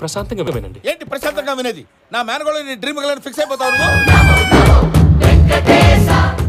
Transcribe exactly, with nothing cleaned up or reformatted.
ప్రశాంతంగా వినండి. ఏంటి ప్రశాంతంగా వినేది? నా మేనగోళ్ళని డ్రీమ్ గర్ల్ అని ఫిక్స్ అయిపోతావు నువ్వు.